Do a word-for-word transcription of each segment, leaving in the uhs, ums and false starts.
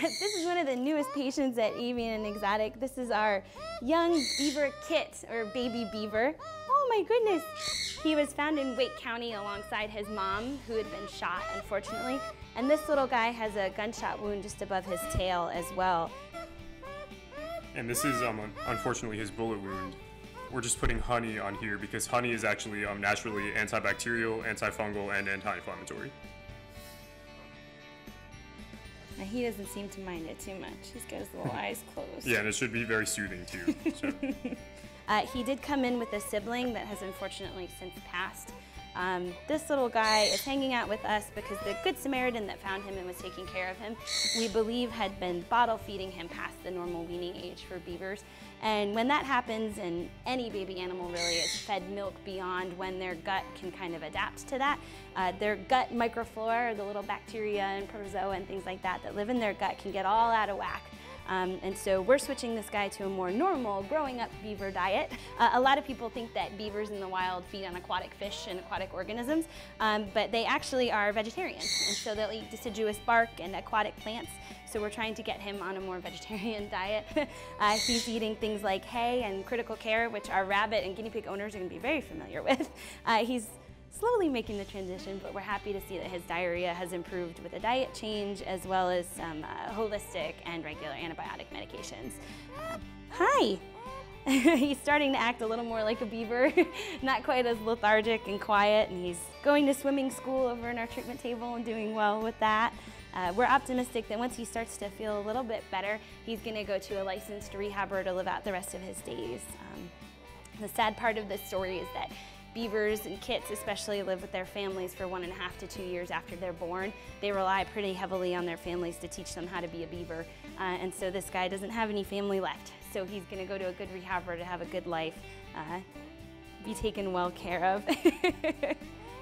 This is one of the newest patients at Avian and Exotic. This is our young beaver kit, or baby beaver. Oh my goodness. He was found in Wake County alongside his mom, who had been shot, unfortunately. And this little guy has a gunshot wound just above his tail as well. And this is, um, unfortunately, his bullet wound. We're just putting honey on here because honey is actually um, naturally antibacterial, antifungal, and anti-inflammatory. Now, he doesn't seem to mind it too much. He's got his little eyes closed. Yeah, and it should be very soothing, too. So. uh, he did come in with a sibling that has unfortunately since passed. Um, this little guy is hanging out with us because the Good Samaritan that found him and was taking care of him, we believe had been bottle feeding him past the normal weaning age for beavers. And when that happens, and any baby animal really is fed milk beyond when their gut can kind of adapt to that, uh, their gut microflora, the little bacteria and protozoa and things like that that live in their gut, can get all out of whack. Um, and so we're switching this guy to a more normal growing up beaver diet. Uh, a lot of people think that beavers in the wild feed on aquatic fish and aquatic organisms, um, but they actually are vegetarians. And so they'll eat deciduous bark and aquatic plants. So we're trying to get him on a more vegetarian diet. uh, he's eating things like hay and critical care, which our rabbit and guinea pig owners are gonna be very familiar with. Uh, he's slowly making the transition, but we're happy to see that his diarrhea has improved with a diet change as well as some uh, holistic and regular antibiotic medications. Uh, hi! He's starting to act a little more like a beaver, not quite as lethargic and quiet, and he's going to swimming school over in our treatment table and doing well with that. Uh, we're optimistic that once he starts to feel a little bit better, he's going to go to a licensed rehabber to live out the rest of his days. Um, the sad part of this story is that beavers and kits especially live with their families for one and a half to two years after they're born. They rely pretty heavily on their families to teach them how to be a beaver. Uh, and so this guy doesn't have any family left. So he's going to go to a good rehabber to have a good life, uh, be taken well care of,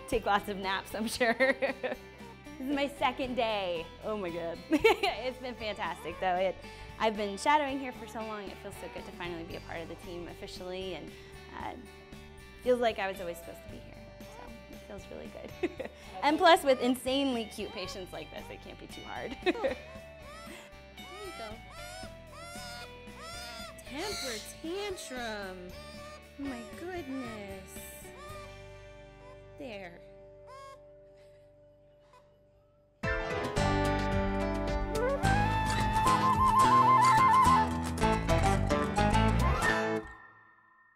take lots of naps, I'm sure. This is my second day. Oh my God. It's been fantastic though. It, I've been shadowing here for so long. It feels so good to finally be a part of the team officially. and. Uh, Feels like I was always supposed to be here, so it feels really good. And plus, with insanely cute patients like this, it can't be too hard. There you go. Temper tantrum. Oh my goodness. There.